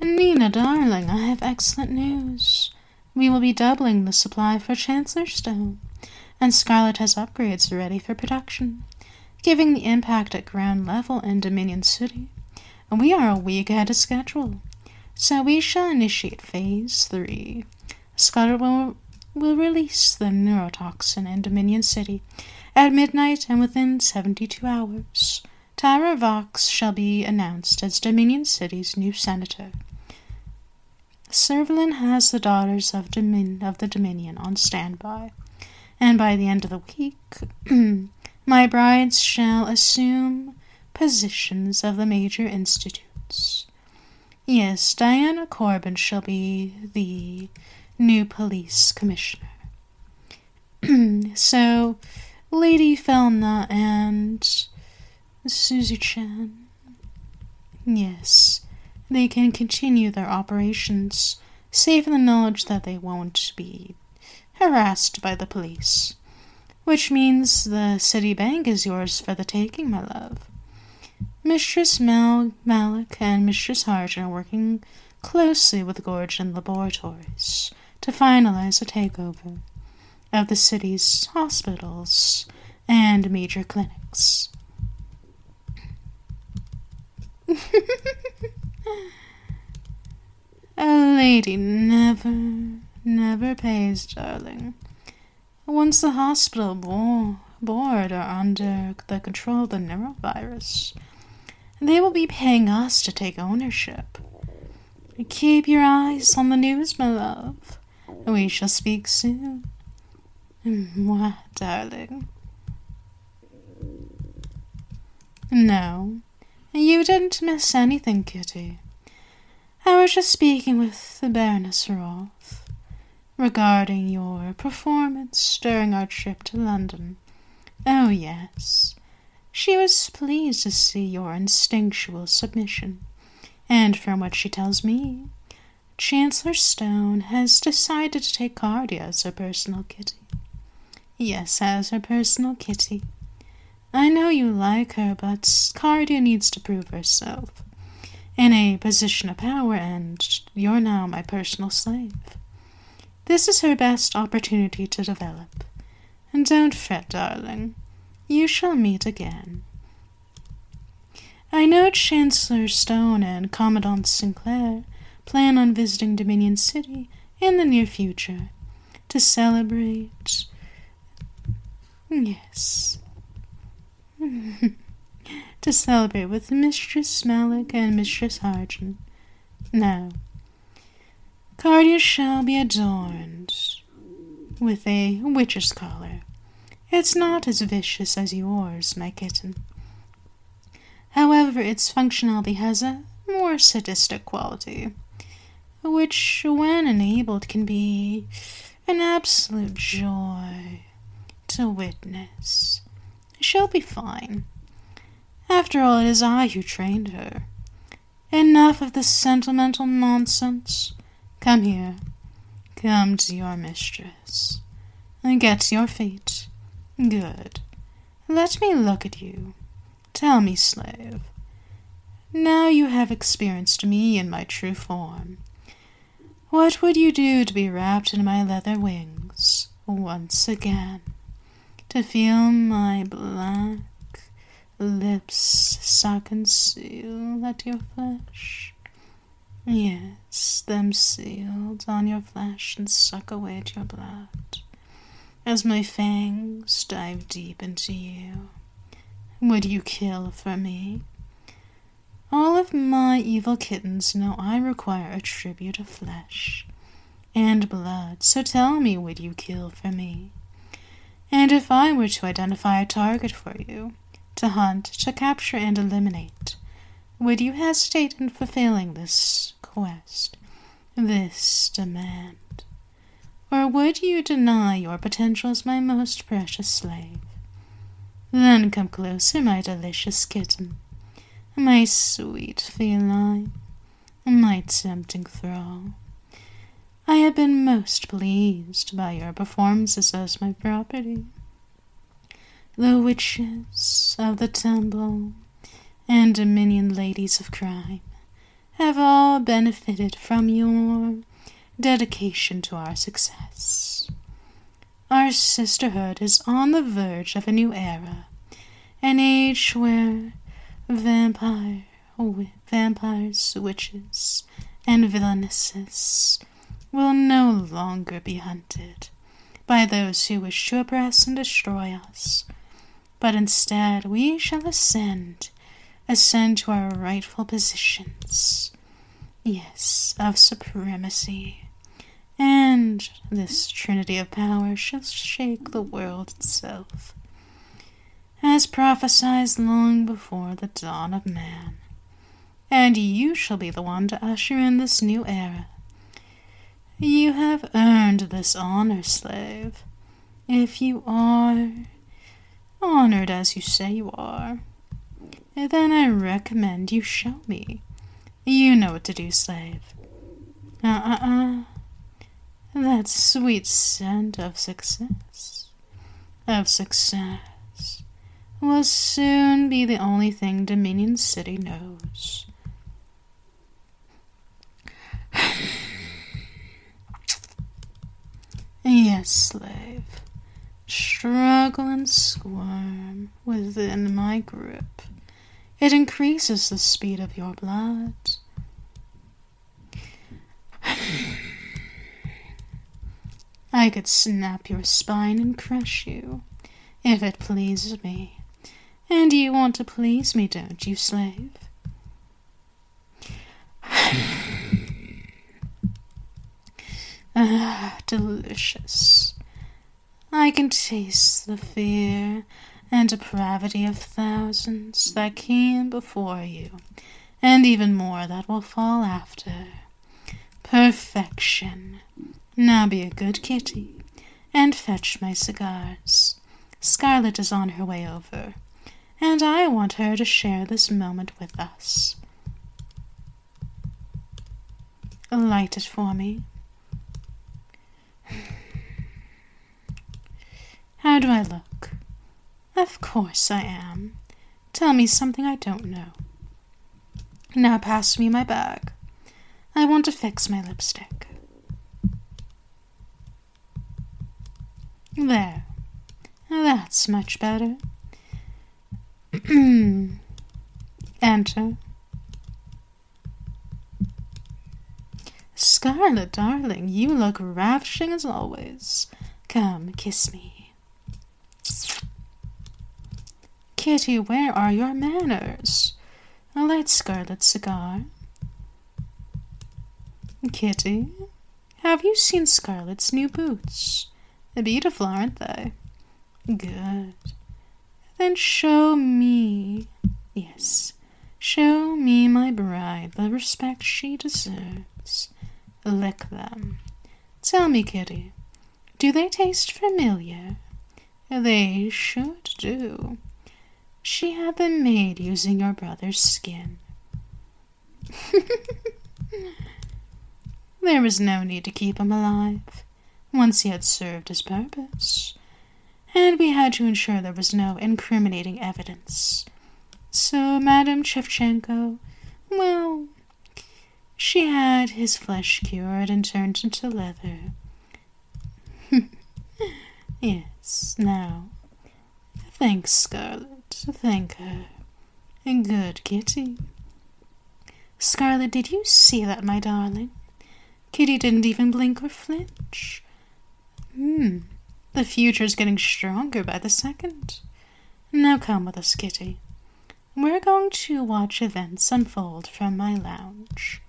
Nina, darling, I have excellent news. We will be doubling the supply for Chancellor Stone, and Scarlet has upgrades ready for production, giving the impact at ground level in Dominion City. We are a week ahead of schedule, so we shall initiate Phase 3. Scarlet will release the neurotoxin in Dominion City at midnight and within 72 hours. Tyra Vox shall be announced as Dominion City's new senator. Servalin has the Daughters of the Dominion on standby, and by the end of the week, my brides shall assume positions of the major institutes. Yes, Diana Corbin shall be the new police commissioner. So, Lady Felna and Susie Chan, yes, they can continue their operations, safe in the knowledge that they won't be harassed by the police. Which means the city bank is yours for the taking, my love. Mistress Malick and Mistress Hardin are working closely with Gorgian Laboratories to finalize a takeover of the city's hospitals and major clinics. A lady never pays, darling. Once the hospital board are under the control of the neurovirus, they will be paying us to take ownership. Keep your eyes on the news, my love. We shall speak soon. Mwah, darling. No, you didn't miss anything, Kitty. I was just speaking with the Baroness Roth regarding your performance during our trip to London. Oh, yes. She was pleased to see your instinctual submission, and from what she tells me, Chancellor Stone has decided to take Cardia as her personal kitty. Yes, as her personal kitty. I know you like her, but Cardia needs to prove herself in a position of power, and you're now my personal slave. This is her best opportunity to develop. And don't fret, darling. You shall meet again. I know Chancellor Stone and Commandant Sinclair plan on visiting Dominion City in the near future to celebrate... Yes. To celebrate with Mistress Malick and Mistress Hardin. Now, Cardia shall be adorned with a witch's collar. It's not as vicious as yours, my kitten. However, its functionality has a more sadistic quality, which, when enabled, can be an absolute joy to witness. She'll be fine. After all, it is I who trained her. Enough of this sentimental nonsense. Come here. Come to your mistress. And get to your feet. Good. Let me look at you. Tell me, slave. Now you have experienced me in my true form. What would you do to be wrapped in my leather wings once again? To feel my black lips suck and seal at your flesh? Yes, them sealed on your flesh and suck away at your blood, as my fangs dive deep into you. Would you kill for me? All of my evil kittens know I require a tribute of flesh and blood, so tell me, would you kill for me? And if I were to identify a target for you, to hunt, to capture, and eliminate, would you hesitate in fulfilling this quest, this demand? Or would you deny your potential as my most precious slave? Then come closer, my delicious kitten, my sweet feline, my tempting thrall. I have been most pleased by your performances as my property. The witches of the temple and Dominion ladies of crime have all benefited from your dedication to our success. Our sisterhood is on the verge of a new era, an age where vampires, witches, and villainesses will no longer be hunted by those who wish to oppress and destroy us, but instead we shall ascend to our rightful positions, yes, of supremacy, and this trinity of power shall shake the world itself, as prophesied long before the dawn of man. And you shall be the one to usher in this new era. You have earned this honor, slave, if you are honored as you say you are. Then I recommend you show me. You know what to do, slave. That sweet scent of success. Will soon be the only thing Dominion City knows. Yes, slave. Struggle and squirm within my grip. It increases the speed of your blood. I could snap your spine and crush you, if it pleases me. And you want to please me, don't you, slave? Ah, delicious. I can taste the fear and depravity of thousands that came before you, and even more that will fall after. Perfection. Now be a good kitty, and fetch my cigars. Scarlet is on her way over, and I want her to share this moment with us. Light it for me. How do I look? Of course I am. Tell me something I don't know. Now pass me my bag. I want to fix my lipstick. There. That's much better. Enter. Scarlet, darling, you look ravishing as always. Come, kiss me. Kitty, where are your manners? Light Scarlet's cigar. Kitty, have you seen Scarlet's new boots? Beautiful, aren't they? Good. Then show me, yes, show me, my bride, the respect she deserves. Lick them. Tell me, Kitty, do they taste familiar? They should do. She had them made using your brother's skin. There was no need to keep him alive, once he had served his purpose. And we had to ensure there was no incriminating evidence. So Madame Shevchenko, well, she had his flesh cured and turned into leather. Yes, now, thank Scarlet, thank her. Good kitty. Scarlet, did you see that, my darling? Kitty didn't even blink or flinch. The future's getting stronger by the second. Now come with us, Kitty. We're going to watch events unfold from my lounge.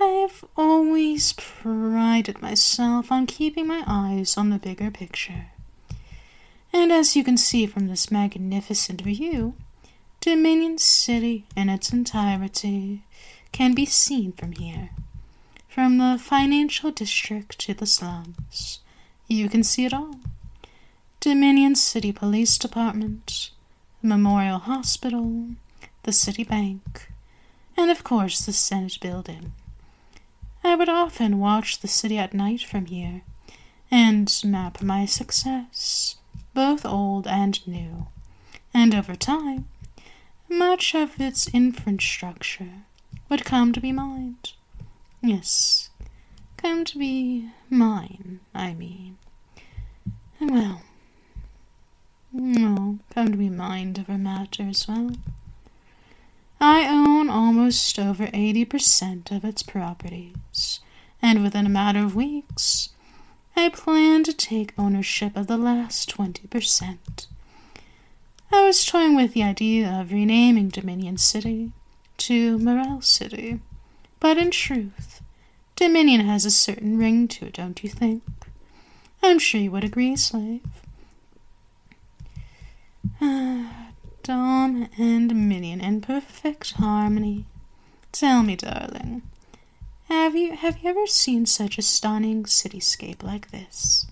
I've always prided myself on keeping my eyes on the bigger picture. And as you can see from this magnificent view, Dominion City in its entirety can be seen from here. From the financial district to the slums, you can see it all. Dominion City Police Department, Memorial Hospital, the City Bank, and of course the Senate Building. I would often watch the city at night from here, and map my success, both old and new. And over time, much of its infrastructure would come to be mined. Yes, come to be mine, I mean. Well, no, come to be mined of our matter as well. I own almost over 80% of its properties, and within a matter of weeks, I plan to take ownership of the last 20%. I was toying with the idea of renaming Dominion City to Morale City, but in truth, Dominion has a certain ring to it, don't you think? I'm sure you would agree, slave. Dom and Dominion in perfect harmony. Tell me, darling, have you ever seen such a stunning cityscape like this?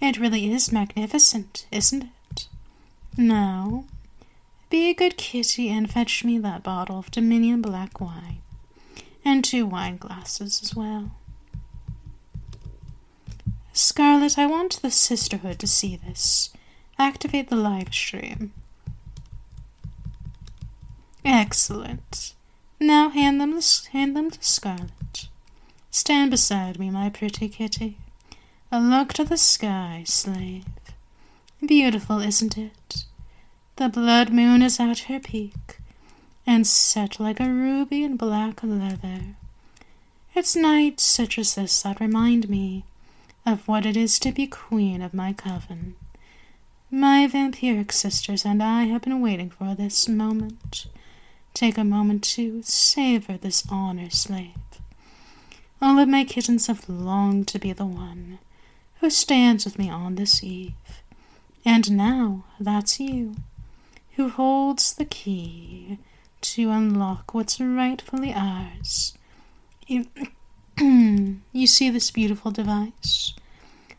It really is magnificent, isn't it? Now, be a good kitty and fetch me that bottle of Dominion Black wine, and 2 wine glasses as well. Scarlet, I want the sisterhood to see this. Activate the live stream. Excellent. Now hand them to Scarlet. Stand beside me, my pretty kitty. A look to the sky, slave. Beautiful, isn't it? The blood moon is at her peak, and set like a ruby in black leather. It's nights such as this that remind me of what it is to be queen of my coven. My vampiric sisters and I have been waiting for this moment. Take a moment to savor this honor, slave. All of my kittens have longed to be the one who stands with me on this eve. And now that's you, who holds the key to unlock what's rightfully ours. You see this beautiful device?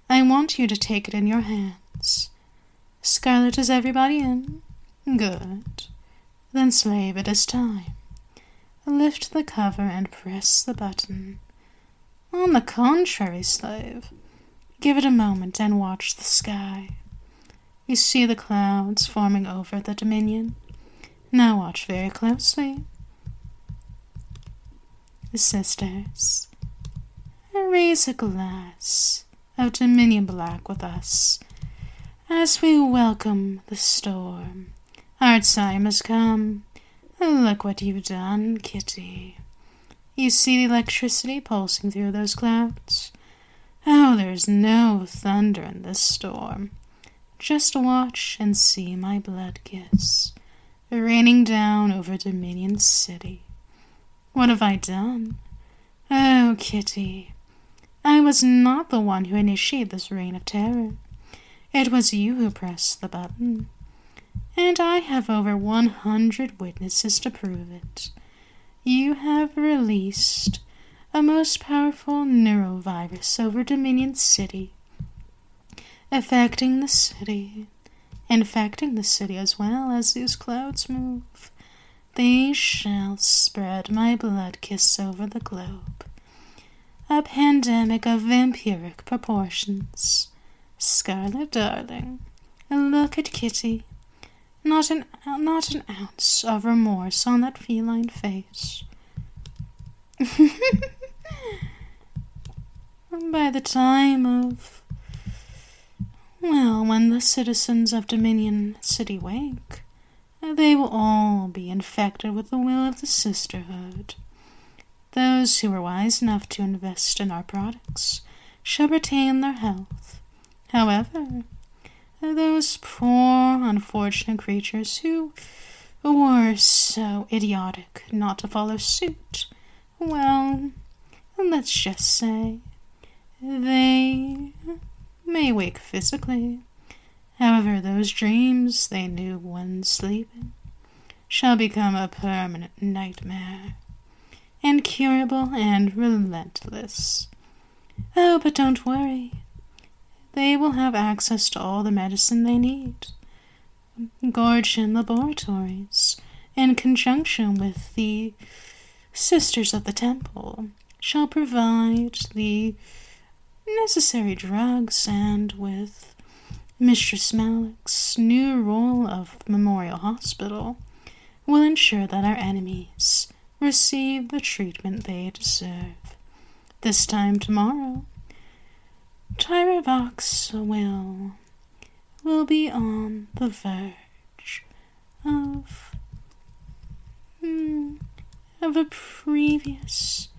I want you to take it in your hands. Scarlet, is everybody in? Good. Then, slave, it is time. Lift the cover and press the button. On the contrary, slave, give it a moment and watch the sky. You see the clouds forming over the Dominion. Now watch very closely. The sisters, raise a glass of Dominion Black with us as we welcome the storm. Our time has come. Look what you've done, kitty. You see the electricity pulsing through those clouds? Oh, there's no thunder in this storm. Just watch and see my blood kiss raining down over Dominion City. What have I done? Oh, kitty, I was not the one who initiated this reign of terror. It was you who pressed the button. And I have over 100 witnesses to prove it. You have released a most powerful neurovirus over Dominion City, affecting the city, infecting the city as well as these clouds move. They shall spread my blood kiss over the globe. A pandemic of vampiric proportions. Scarlet, darling, look at kitty. Not an ounce of remorse on that feline face. By the time of... well, when the citizens of Dominion City wake, they will all be infected with the will of the sisterhood. Those who are wise enough to invest in our products shall retain their health. However, those poor, unfortunate creatures who were so idiotic not to follow suit, well, let's just say, they may wake physically. However, those dreams they knew when sleeping shall become a permanent nightmare, incurable and relentless. Oh, but don't worry. They will have access to all the medicine they need. Gorgian Laboratories, in conjunction with the Sisters of the Temple, shall provide the necessary drugs, and with Mistress Malick's new role of Memorial Hospital, will ensure that our enemies receive the treatment they deserve. This time tomorrow, Tyra Vox will be on the verge of a previous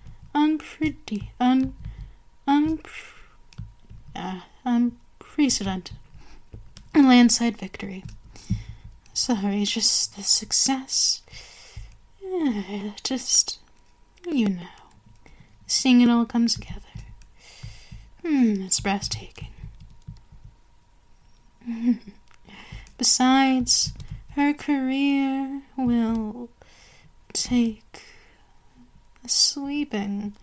unprecedented landside victory. Sorry, just the success. Just, you know, seeing it all comes together. It's breathtaking. Besides, her career will take a sweeping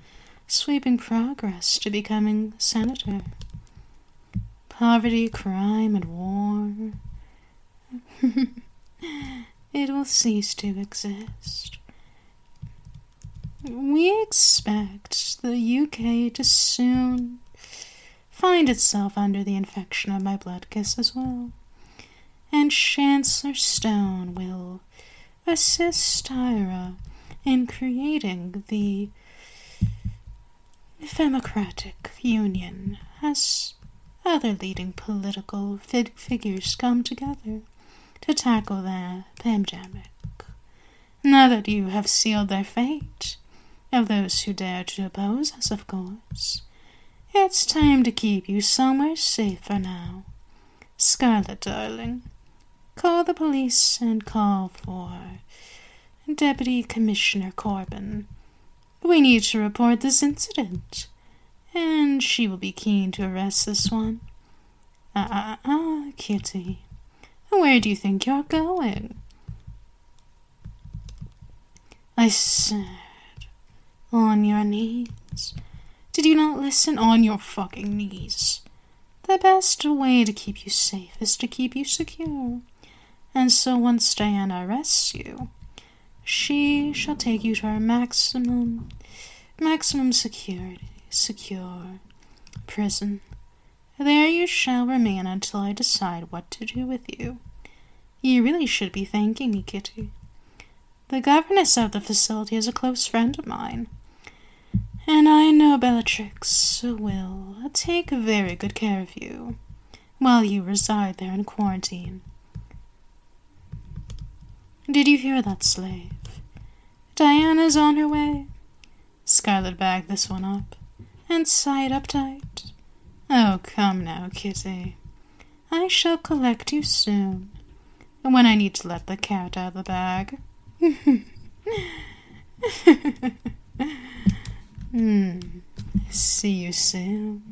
progress to becoming senator. Poverty, crime, and war. It will cease to exist. We expect the UK to soon find itself under the infection of my blood kiss as well. And Chancellor Stone will assist Tyra in creating the Democratic Union as other leading political figures come together to tackle the pandemic. Now that you have sealed their fate, of those who dare to oppose us, of course, it's time to keep you somewhere safe for now. Scarlet, darling, call the police and call for Deputy Commissioner Corbin. We need to report this incident, and she will be keen to arrest this one. Kitty, where do you think you're going? I said, on your knees. Did you not listen? On your fucking knees. The best way to keep you safe is to keep you secure. And so once Diana arrests you, she shall take you to her maximum secure prison. There you shall remain until I decide what to do with you. You really should be thanking me, Kitty. The governess of the facility is a close friend of mine, and I know Bellatrix will take very good care of you while you reside there in quarantine. Did you hear that, slave? Diana's on her way. Scarlet bagged this one up and sighed uptight. Oh, come now, Kitty. I shall collect you soon, when I need to let the cat out of the bag. See you soon.